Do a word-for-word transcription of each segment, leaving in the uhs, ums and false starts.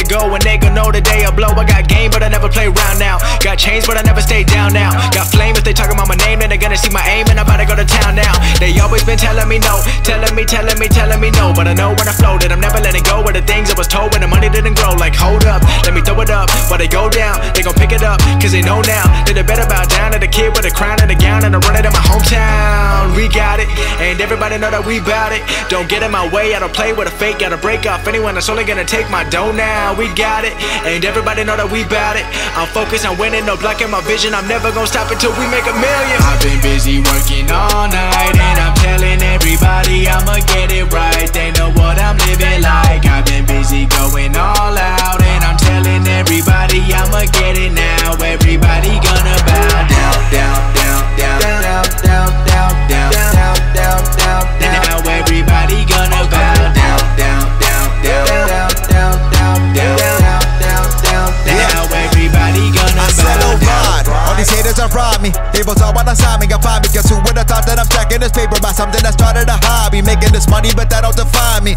to go, and they gon' know the day I blow. I got game, but I never play around now. Got change, but I never stay down now. Got flame, if they talking about my name, then they gonna see my aim, and I'm about to go to town now. They always been telling me no, telling me, telling me, telling me no, but I know when I flow that I'm never letting go of the things I was told when the money didn't grow. Like, hold up, let me throw it up. While they go down, they gon' pick it up, cause they know now that they better bow down to the kid with a crown and a gown, and I run it in my hometown. We got it, and everybody know that we bout it. Don't get in my way, I don't play with a fake, gotta break off anyone that's only gonna take my dough now. We got it, and everybody know that we bout it. I'm focused on winning, no blocking my vision. I'm never gonna stop until we make a million. I've been busy working all night, and I'm telling everybody I'ma get it right. They know what I'm living like. I've been busy going all out, and I'm telling everybody I'ma get it now. Everybody gonna bow down, down, down, down, down, down, down, down, down, down, down, down. Now everybody gonna bow down, down, down, down, down, down, down, down, down, down. Now everybody gonna bow down. All these haters are robbing me. They both all wanna sign me, got five, because who would've thought that I'm stacking this paper by something that started a hobby, making this money, but that don't define me.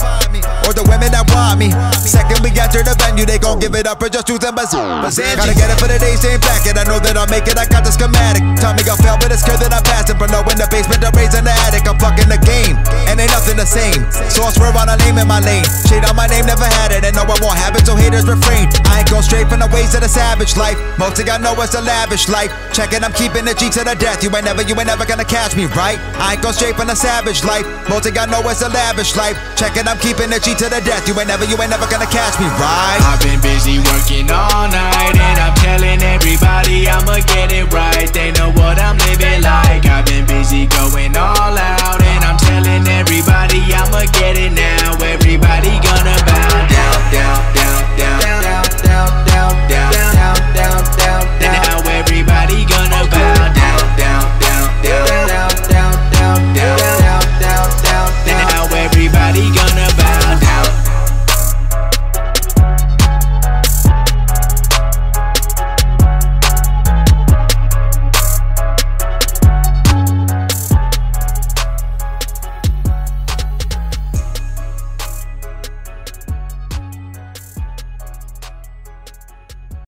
Or the women that want me. Second we enter the venue, they gon' give it up or just do them as gotta get it for the day, same back, and I know that I'll make it. I got the schematic. Tommy got failed, but it's clear that I'm passing. But no, in the basement, I'm raising the attic. I'm fucking the game, and ain't nothing the same. So I swear on a name in my lane. Shade on my name, never had it, and no, I won't have it, so haters refrain. I ain't go straight from the ways of the savage life. Mostly I know it's a lavish life. Checking, I'm keeping the G to the death. You ain't never, you ain't never gonna catch me, right? I ain't go straight from the savage life. Mostly I know it's a lavish life. Checking, I'm keeping the G to the death. You ain't never, you ain't never gonna catch me, right? I've been busy working all night, and I'm telling everybody I'ma get it right. They know what I'm living like. I've been busy going all out, and I'm telling everybody I'ma get it now.